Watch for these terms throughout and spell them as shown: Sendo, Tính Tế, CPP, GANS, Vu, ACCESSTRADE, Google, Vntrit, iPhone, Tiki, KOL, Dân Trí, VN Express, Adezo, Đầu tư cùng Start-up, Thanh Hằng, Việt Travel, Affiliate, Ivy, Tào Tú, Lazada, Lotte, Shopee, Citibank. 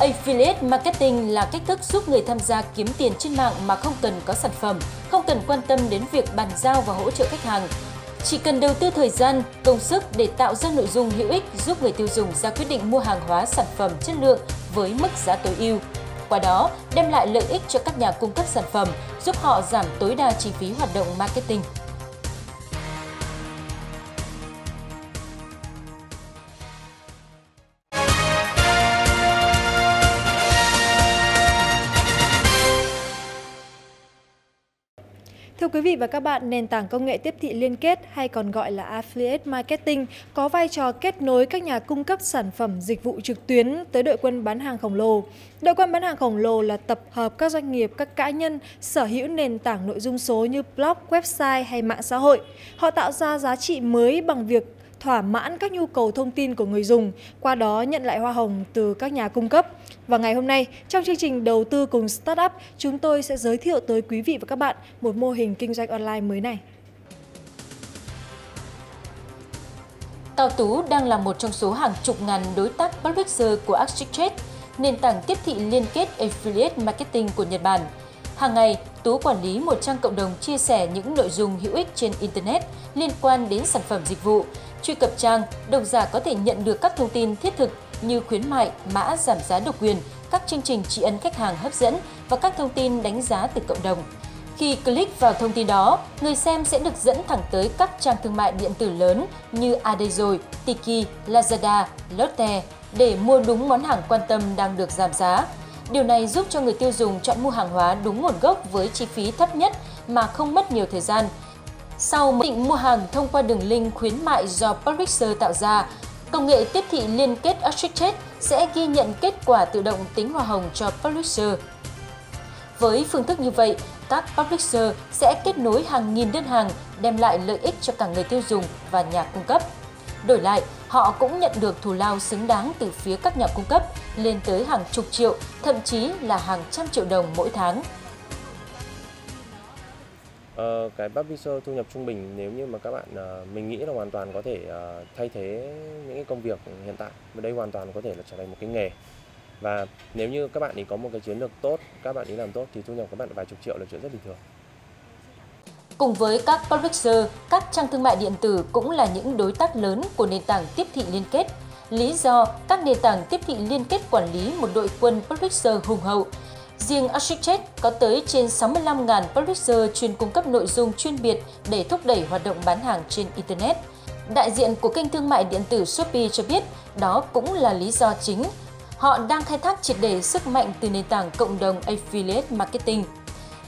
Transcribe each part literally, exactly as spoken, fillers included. Affiliate Marketing là cách thức giúp người tham gia kiếm tiền trên mạng mà không cần có sản phẩm, không cần quan tâm đến việc bàn giao và hỗ trợ khách hàng. Chỉ cần đầu tư thời gian, công sức để tạo ra nội dung hữu ích giúp người tiêu dùng ra quyết định mua hàng hóa sản phẩm chất lượng với mức giá tối ưu. Qua đó, đem lại lợi ích cho các nhà cung cấp sản phẩm, giúp họ giảm tối đa chi phí hoạt động marketing. Thưa quý vị và các bạn, nền tảng công nghệ tiếp thị liên kết hay còn gọi là Affiliate Marketing có vai trò kết nối các nhà cung cấp sản phẩm dịch vụ trực tuyến tới đội quân bán hàng khổng lồ. Đội quân bán hàng khổng lồ là tập hợp các doanh nghiệp, các cá nhân sở hữu nền tảng nội dung số như blog, website hay mạng xã hội. Họ tạo ra giá trị mới bằng việc thỏa mãn các nhu cầu thông tin của người dùng, qua đó nhận lại hoa hồng từ các nhà cung cấp. Và ngày hôm nay, trong chương trình Đầu tư cùng Startup, chúng tôi sẽ giới thiệu tới quý vị và các bạn một mô hình kinh doanh online mới này. Tào Tú đang là một trong số hàng chục ngàn đối tác publisher của ACCESSTRADE, nền tảng tiếp thị liên kết Affiliate Marketing của Nhật Bản. Hàng ngày, Tú quản lý một trang cộng đồng chia sẻ những nội dung hữu ích trên Internet liên quan đến sản phẩm dịch vụ. Truy cập trang, độc giả có thể nhận được các thông tin thiết thực như khuyến mại, mã giảm giá độc quyền, các chương trình tri ân khách hàng hấp dẫn và các thông tin đánh giá từ cộng đồng. Khi click vào thông tin đó, người xem sẽ được dẫn thẳng tới các trang thương mại điện tử lớn như Adezo, Tiki, Lazada, Lotte để mua đúng món hàng quan tâm đang được giảm giá. Điều này giúp cho người tiêu dùng chọn mua hàng hóa đúng nguồn gốc với chi phí thấp nhất mà không mất nhiều thời gian. Sau quyết định mua hàng thông qua đường link khuyến mại do publisher tạo ra, công nghệ tiếp thị liên kết ACCESSTRADE sẽ ghi nhận kết quả tự động tính hoa hồng cho publisher. Với phương thức như vậy, các publisher sẽ kết nối hàng nghìn đơn hàng, đem lại lợi ích cho cả người tiêu dùng và nhà cung cấp. Đổi lại, họ cũng nhận được thù lao xứng đáng từ phía các nhà cung cấp, lên tới hàng chục triệu, thậm chí là hàng trăm triệu đồng mỗi tháng. Uh, cái publisher thu nhập trung bình, nếu như mà các bạn uh, mình nghĩ là hoàn toàn có thể uh, thay thế những cái công việc hiện tại, và đây hoàn toàn có thể là trở thành một cái nghề. Và nếu như các bạn ấy có một cái chiến lược tốt, các bạn ấy làm tốt thì thu nhập các bạn vài chục triệu là chuyện rất bình thường. Cùng với các publisher, các trang thương mại điện tử cũng là những đối tác lớn của nền tảng tiếp thị liên kết. Lý do các nền tảng tiếp thị liên kết quản lý một đội quân publisher hùng hậu. Riêng ACCESSTRADE có tới trên sáu mươi lăm nghìn publisher chuyên cung cấp nội dung chuyên biệt để thúc đẩy hoạt động bán hàng trên Internet. Đại diện của kênh thương mại điện tử Shopee cho biết đó cũng là lý do chính. Họ đang khai thác triệt để sức mạnh từ nền tảng cộng đồng Affiliate Marketing.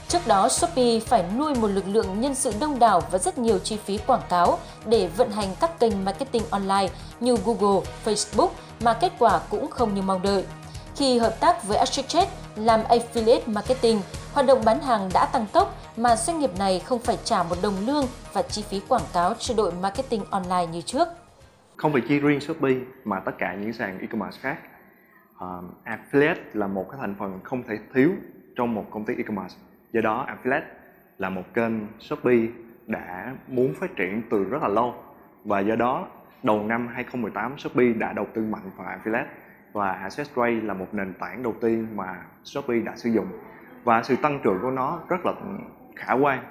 Trước đó, Shopee phải nuôi một lực lượng nhân sự đông đảo và rất nhiều chi phí quảng cáo để vận hành các kênh marketing online như Google, Facebook mà kết quả cũng không như mong đợi. Khi hợp tác với ACCESSTRADE làm Affiliate Marketing, hoạt động bán hàng đã tăng tốc mà doanh nghiệp này không phải trả một đồng lương và chi phí quảng cáo cho đội marketing online như trước. Không phải chỉ riêng Shopee mà tất cả những sàn e-commerce khác. Uh, Affiliate là một cái thành phần không thể thiếu trong một công ty e-commerce. Do đó, Affiliate là một kênh Shopee đã muốn phát triển từ rất là lâu. Và do đó, đầu năm hai không một tám, Shopee đã đầu tư mạnh vào Affiliate. Và ACCESSTRADE là một nền tảng đầu tiên mà Shopee đã sử dụng. Và sự tăng trưởng của nó rất là khả quan.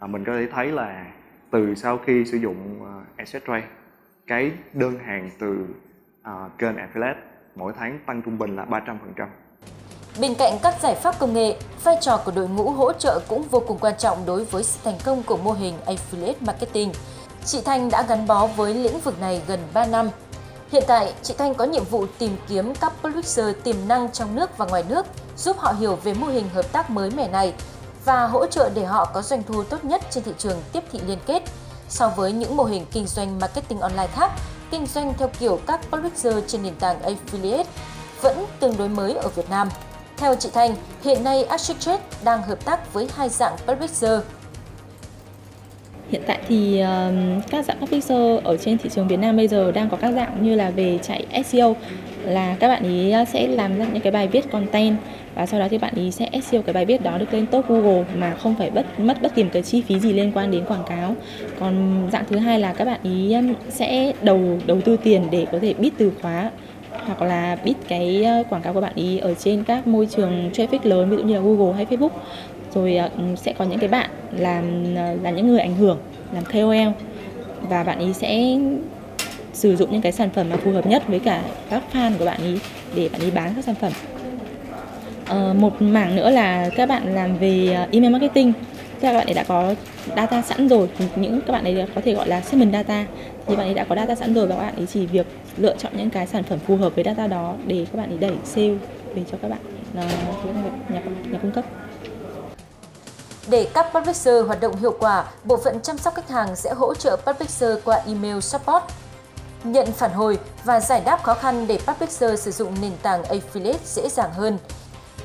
À, mình có thể thấy là từ sau khi sử dụng uh, ACCESSTRADE, cái đơn hàng từ uh, kênh Affiliate mỗi tháng tăng trung bình là ba trăm phần trăm. Bên cạnh các giải pháp công nghệ, vai trò của đội ngũ hỗ trợ cũng vô cùng quan trọng đối với sự thành công của mô hình Affiliate Marketing. Chị Thanh đã gắn bó với lĩnh vực này gần ba năm. Hiện tại, chị Thanh có nhiệm vụ tìm kiếm các publisher tiềm năng trong nước và ngoài nước, giúp họ hiểu về mô hình hợp tác mới mẻ này và hỗ trợ để họ có doanh thu tốt nhất trên thị trường tiếp thị liên kết. So với những mô hình kinh doanh marketing online khác, kinh doanh theo kiểu các publisher trên nền tảng Affiliate vẫn tương đối mới ở Việt Nam. Theo chị Thanh, hiện nay ACCESSTRADE đang hợp tác với hai dạng publisher. Hiện tại thì uh, các dạng publisher ở trên thị trường Việt Nam bây giờ đang có các dạng như là về chạy ét i ô, là các bạn ý sẽ làm ra những cái bài viết content và sau đó thì bạn ý sẽ ét i ô cái bài viết đó được lên top Google mà không phải bất, mất bất tìm cái chi phí gì liên quan đến quảng cáo. Còn dạng thứ hai là các bạn ý sẽ đầu đầu tư tiền để có thể biết từ khóa hoặc là bid cái quảng cáo của bạn ý ở trên các môi trường traffic lớn, ví dụ như là Google hay Facebook. Rồi sẽ có những cái bạn làm là những người ảnh hưởng, làm K O L, và bạn ý sẽ sử dụng những cái sản phẩm mà phù hợp nhất với cả các fan của bạn ý để bạn ý bán các sản phẩm. Uh, một mảng nữa là các bạn làm về email marketing, tức là các bạn ấy đã có data sẵn rồi, những các bạn ấy có thể gọi là segment data, thì bạn ấy đã có data sẵn rồi và các bạn ấy chỉ việc lựa chọn những cái sản phẩm phù hợp với data đó để các bạn ấy đẩy sale về cho các bạn uh, nhà, nhà cung cấp. Để các publisher hoạt động hiệu quả, bộ phận chăm sóc khách hàng sẽ hỗ trợ publisher qua email support, nhận phản hồi và giải đáp khó khăn để publisher sử dụng nền tảng Affiliate dễ dàng hơn.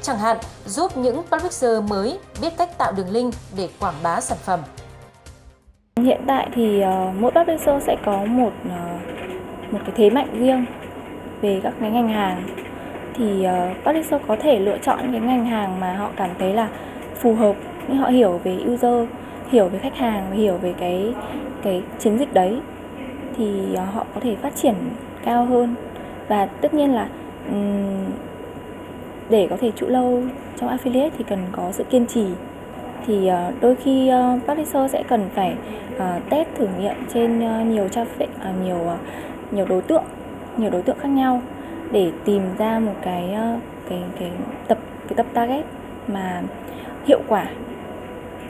Chẳng hạn, giúp những publisher mới biết cách tạo đường link để quảng bá sản phẩm. Hiện tại thì uh, mỗi publisher sẽ có một uh, một cái thế mạnh riêng về các cái ngành hàng. Thì uh, publisher có thể lựa chọn những cái ngành hàng mà họ cảm thấy là phù hợp, họ hiểu về user, hiểu về khách hàng và hiểu về cái cái chiến dịch đấy, thì uh, họ có thể phát triển cao hơn. Và tất nhiên là um, để có thể trụ lâu trong affiliate thì cần có sự kiên trì. Thì đôi khi publisher sẽ cần phải test thử nghiệm trên nhiều traffic, nhiều nhiều đối tượng, nhiều đối tượng khác nhau để tìm ra một cái cái cái tập cái tập target mà hiệu quả.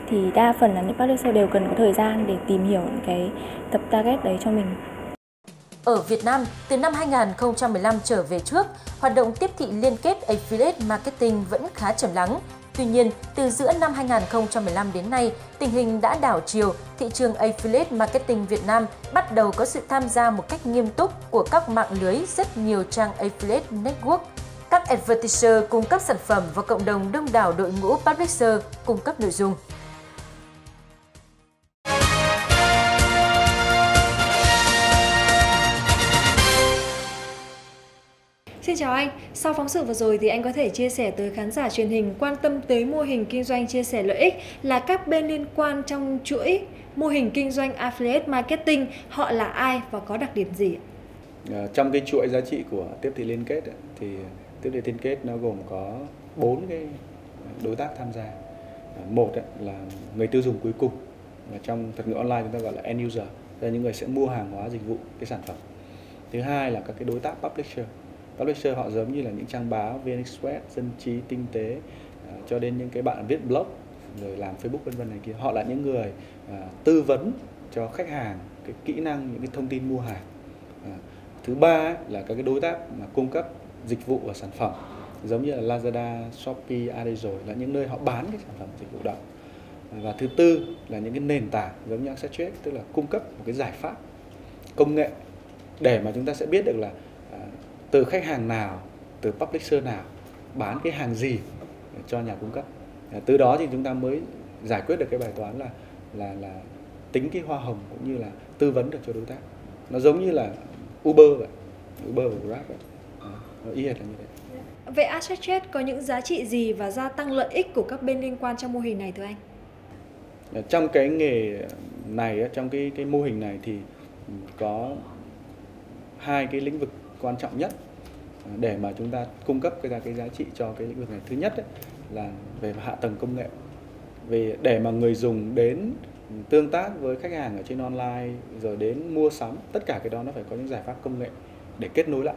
Thì đa phần là những publisher đều cần có thời gian để tìm hiểu cái tập target đấy cho mình. Ở Việt Nam, từ năm hai nghìn không trăm mười lăm trở về trước, hoạt động tiếp thị liên kết Affiliate Marketing vẫn khá trầm lắng. Tuy nhiên, từ giữa năm hai nghìn không trăm mười lăm đến nay, tình hình đã đảo chiều, thị trường Affiliate Marketing Việt Nam bắt đầu có sự tham gia một cách nghiêm túc của các mạng lưới rất nhiều trang Affiliate Network. Các advertiser cung cấp sản phẩm và cộng đồng đông đảo đội ngũ publisher cung cấp nội dung. Xin chào anh, sau phóng sự vừa rồi thì anh có thể chia sẻ tới khán giả truyền hình quan tâm tới mô hình kinh doanh chia sẻ lợi ích là các bên liên quan trong chuỗi mô hình kinh doanh Affiliate Marketing, họ là ai và có đặc điểm gì? Trong cái chuỗi giá trị của tiếp thị liên kết thì tiếp thị liên kết nó gồm có bốn cái đối tác tham gia. Một là người tiêu dùng cuối cùng, trong thuật ngữ online chúng ta gọi là end user, là những người sẽ mua hàng hóa dịch vụ cái sản phẩm. Thứ hai là các cái đối tác publisher. Publisher họ giống như là những trang báo vê en Express, Dân Trí, Tính Tế, uh, cho đến những cái bạn viết blog, rồi làm Facebook vân vân này kia. Họ là những người uh, tư vấn cho khách hàng cái kỹ năng, những cái thông tin mua hàng. Uh, thứ ba là các cái đối tác mà cung cấp dịch vụ và sản phẩm, giống như là Lazada, Shopee, Adezo, là những nơi họ bán cái sản phẩm dịch vụ đó. Uh, và thứ tư là những cái nền tảng giống như ACCESSTRADE, tức là cung cấp một cái giải pháp công nghệ để mà chúng ta sẽ biết được là từ khách hàng nào, từ publisher nào, bán cái hàng gì cho nhà cung cấp. Từ đó thì chúng ta mới giải quyết được cái bài toán là là là tính cái hoa hồng cũng như là tư vấn được cho đối tác. Nó giống như là Uber vậy, Uber và Grab vậy, nó y hệt là như thế. Vậy ACCESSTRADE có những giá trị gì và gia tăng lợi ích của các bên liên quan trong mô hình này thưa anh? Trong cái nghề này, trong cái cái mô hình này thì có hai cái lĩnh vực quan trọng nhất để mà chúng ta cung cấp cái, cái giá trị cho cái lĩnh vực này. Thứ nhất ấy, là về hạ tầng công nghệ, về để mà người dùng đến tương tác với khách hàng ở trên online rồi đến mua sắm, tất cả cái đó nó phải có những giải pháp công nghệ để kết nối lại.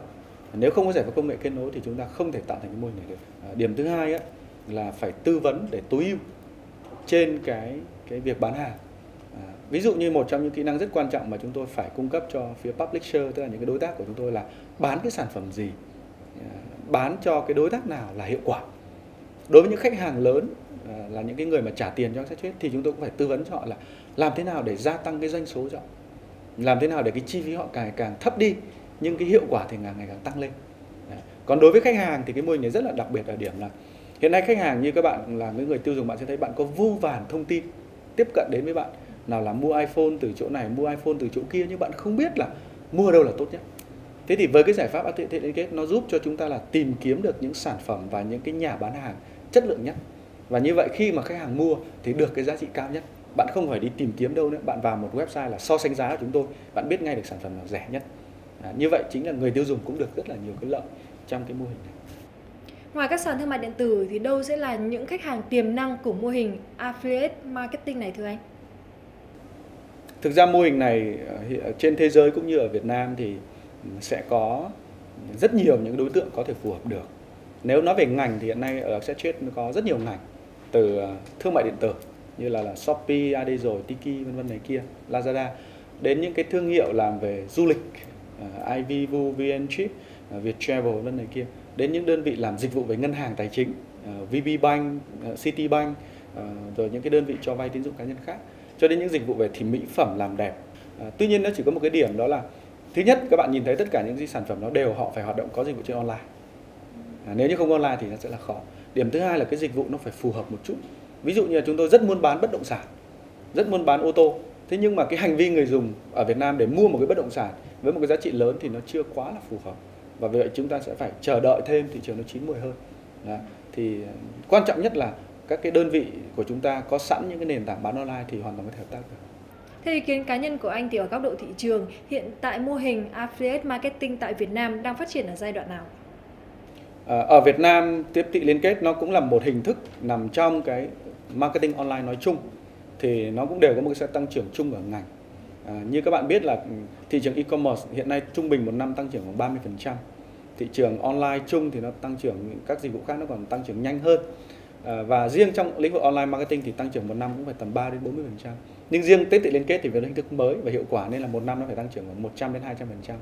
Nếu không có giải pháp công nghệ kết nối thì chúng ta không thể tạo thành cái mô hình này được. Điểm thứ hai ấy, là phải tư vấn để tối ưu trên cái cái việc bán hàng. Ví dụ như một trong những kỹ năng rất quan trọng mà chúng tôi phải cung cấp cho phía publisher, tức là những cái đối tác của chúng tôi, là bán cái sản phẩm gì, bán cho cái đối tác nào là hiệu quả. Đối với những khách hàng lớn là những cái người mà trả tiền cho ACCESSTRADE thì chúng tôi cũng phải tư vấn cho họ là làm thế nào để gia tăng cái doanh số cho họ, làm thế nào để cái chi phí họ càng càng thấp đi nhưng cái hiệu quả thì càng ngày càng tăng lên. Còn đối với khách hàng thì cái mô hình này rất là đặc biệt ở điểm là hiện nay khách hàng như các bạn là những người tiêu dùng, bạn sẽ thấy bạn có vô vàn thông tin tiếp cận đến với bạn. Nào là mua iPhone từ chỗ này, mua iPhone từ chỗ kia, nhưng bạn không biết là mua đâu là tốt nhất. Thế thì với cái giải pháp Affiliate liên kết, nó giúp cho chúng ta là tìm kiếm được những sản phẩm và những cái nhà bán hàng chất lượng nhất. Và như vậy khi mà khách hàng mua thì được cái giá trị cao nhất. Bạn không phải đi tìm kiếm đâu nữa, bạn vào một website là so sánh giá của chúng tôi, bạn biết ngay được sản phẩm nào rẻ nhất. À, như vậy chính là người tiêu dùng cũng được rất là nhiều cái lợi trong cái mô hình này. Ngoài các sàn thương mại điện tử thì đâu sẽ là những khách hàng tiềm năng của mô hình Affiliate Marketing này thưa anh? Thực ra mô hình này trên thế giới cũng như ở Việt Nam thì sẽ có rất nhiều những đối tượng có thể phù hợp được. Nếu nói về ngành thì hiện nay ở ACCESSTRADE có rất nhiều ngành, từ thương mại điện tử như là, là Shopee, Adezo, Tiki vân vân này kia, Lazada, đến những cái thương hiệu làm về du lịch, Ivy, Vu, Vntrit, Việt Travel vân này kia, đến những đơn vị làm dịch vụ về ngân hàng tài chính, vê bê Bank, Citibank, rồi những cái đơn vị cho vay tín dụng cá nhân khác, cho đến những dịch vụ về thì mỹ phẩm, làm đẹp. Tuy nhiên nó chỉ có một cái điểm, đó là thứ nhất các bạn nhìn thấy tất cả những cái sản phẩm nó đều họ phải hoạt động có dịch vụ trên online. À, nếu như không online thì nó sẽ là khó. Điểm thứ hai là cái dịch vụ nó phải phù hợp một chút. Ví dụ như là chúng tôi rất muốn bán bất động sản, rất muốn bán ô tô. Thế nhưng mà cái hành vi người dùng ở Việt Nam để mua một cái bất động sản với một cái giá trị lớn thì nó chưa quá là phù hợp. Và vì vậy chúng ta sẽ phải chờ đợi thêm thị trường nó chín mùi hơn. Đó. Thì quan trọng nhất là các cái đơn vị của chúng ta có sẵn những cái nền tảng bán online thì hoàn toàn có thể hợp tác được. Theo ý kiến cá nhân của anh thì ở góc độ thị trường, hiện tại mô hình Affiliate Marketing tại Việt Nam đang phát triển ở giai đoạn nào? Ở Việt Nam, tiếp thị liên kết nó cũng là một hình thức nằm trong cái marketing online nói chung, thì nó cũng đều có một cái sự tăng trưởng chung ở ngành. À, như các bạn biết là thị trường e-commerce hiện nay trung bình một năm tăng trưởng khoảng ba mươi phần trăm. Thị trường online chung thì nó tăng trưởng, các dịch vụ khác nó còn tăng trưởng nhanh hơn. À, và riêng trong lĩnh vực online marketing thì tăng trưởng một năm cũng phải tầm ba đến bốn mươi phần trăm. Nhưng riêng tiếp thị liên kết thì với hình thức mới và hiệu quả nên là một năm nó phải tăng trưởng khoảng một trăm đến hai trăm phần trăm.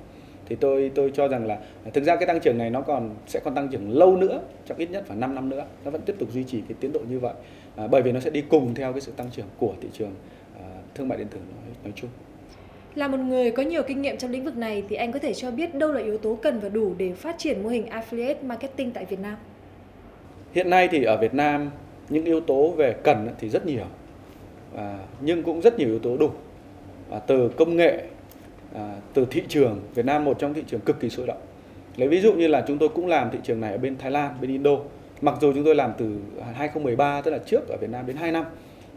Thì tôi tôi cho rằng là thực ra cái tăng trưởng này nó còn sẽ còn tăng trưởng lâu nữa, trong ít nhất phải năm năm nữa nó vẫn tiếp tục duy trì cái tiến độ như vậy, à, bởi vì nó sẽ đi cùng theo cái sự tăng trưởng của thị trường à, thương mại điện tử nói, nói chung. Là một người có nhiều kinh nghiệm trong lĩnh vực này thì anh có thể cho biết đâu là yếu tố cần và đủ để phát triển mô hình Affiliate Marketing tại Việt Nam? Hiện nay thì ở Việt Nam những yếu tố về cần thì rất nhiều, à, nhưng cũng rất nhiều yếu tố đủ, à, từ công nghệ, À, từ thị trường. Việt Nam một trong thị trường cực kỳ sôi động. Lấy ví dụ như là chúng tôi cũng làm thị trường này ở bên Thái Lan, bên Indo. Mặc dù chúng tôi làm từ hai không một ba, tức là trước ở Việt Nam đến hai năm.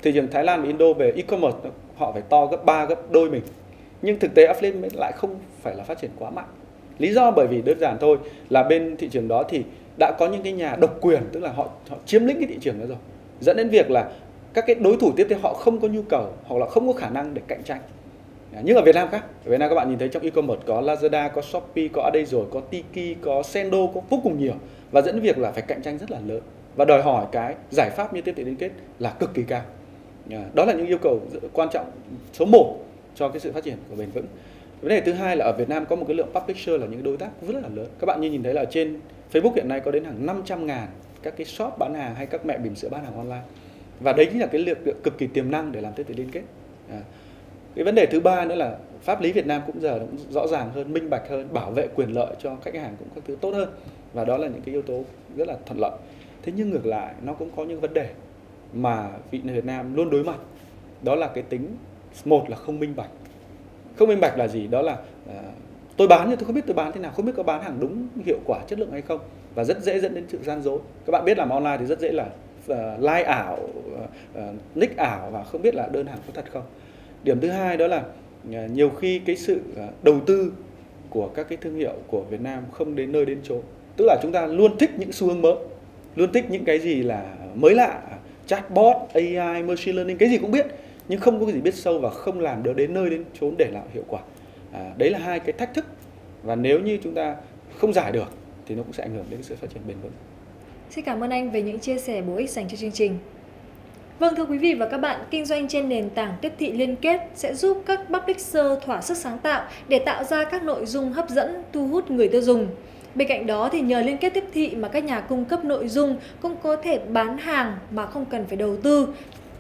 Thị trường Thái Lan và Indo về e-commerce họ phải to gấp ba, gấp đôi mình. Nhưng thực tế Affiliate lại không phải là phát triển quá mạnh. Lý do bởi vì đơn giản thôi là bên thị trường đó thì đã có những cái nhà độc quyền, tức là họ, họ chiếm lĩnh cái thị trường đó rồi. Dẫn đến việc là các cái đối thủ tiếp theo họ không có nhu cầu hoặc là không có khả năng để cạnh tranh. Nhưng ở Việt Nam khác, ở Việt Nam các bạn nhìn thấy trong e-commerce có Lazada, có Shopee, có Adezo, có Tiki, có Sendo, có vô cùng nhiều. Và dẫn việc là phải cạnh tranh rất là lớn. Và đòi hỏi cái giải pháp như tiếp thị liên kết là cực kỳ cao. Đó là những yêu cầu quan trọng số một cho cái sự phát triển của bền vững. Vấn đề thứ hai là ở Việt Nam có một cái lượng publisher là những đối tác rất là lớn. Các bạn như nhìn thấy là trên Facebook hiện nay có đến hàng năm trăm ngàn các cái shop bán hàng hay các mẹ bỉm sữa bán hàng online. Và đấy chính là cái lượng cực kỳ tiềm năng để làm tiếp thị liên kết. Cái vấn đề thứ ba nữa là pháp lý Việt Nam cũng giờ cũng rõ ràng hơn, minh bạch hơn, bảo vệ quyền lợi cho khách hàng cũng các thứ tốt hơn. Và đó là những cái yếu tố rất là thuận lợi. Thế nhưng ngược lại nó cũng có những vấn đề mà Việt Nam luôn đối mặt. Đó là cái tính, một là không minh bạch. Không minh bạch là gì? Đó là à, tôi bán nhưng tôi không biết tôi bán thế nào, không biết có bán hàng đúng hiệu quả, chất lượng hay không. Và rất dễ dẫn đến sự gian dối. Các bạn biết làm online thì rất dễ là uh, like ảo, uh, uh, nick ảo và không biết là đơn hàng có thật không. Điểm thứ hai đó là nhiều khi cái sự đầu tư của các cái thương hiệu của Việt Nam không đến nơi đến chỗ. Tức là chúng ta luôn thích những xu hướng mới, luôn thích những cái gì là mới lạ, chatbot, a i, machine learning, cái gì cũng biết. Nhưng không có cái gì biết sâu và không làm được đến nơi đến chốn để làm hiệu quả. À, đấy là hai cái thách thức. Và nếu như chúng ta không giải được thì nó cũng sẽ ảnh hưởng đến sự phát triển bền vững. Xin cảm ơn anh về những chia sẻ bổ ích dành cho chương trình. Vâng, thưa quý vị và các bạn, kinh doanh trên nền tảng tiếp thị liên kết sẽ giúp các publisher thỏa sức sáng tạo để tạo ra các nội dung hấp dẫn, thu hút người tiêu dùng. Bên cạnh đó thì nhờ liên kết tiếp thị mà các nhà cung cấp nội dung cũng có thể bán hàng mà không cần phải đầu tư,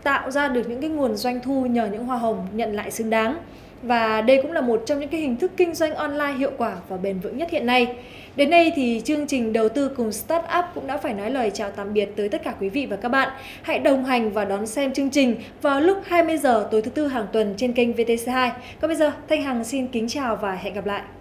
tạo ra được những cái nguồn doanh thu nhờ những hoa hồng nhận lại xứng đáng. Và đây cũng là một trong những cái hình thức kinh doanh online hiệu quả và bền vững nhất hiện nay. Đến đây thì chương trình Đầu tư cùng Startup cũng đã phải nói lời chào tạm biệt tới tất cả quý vị và các bạn. Hãy đồng hành và đón xem chương trình vào lúc hai mươi giờ tối thứ tư hàng tuần trên kênh vê tê xê hai. Còn bây giờ, Thanh Hằng xin kính chào và hẹn gặp lại.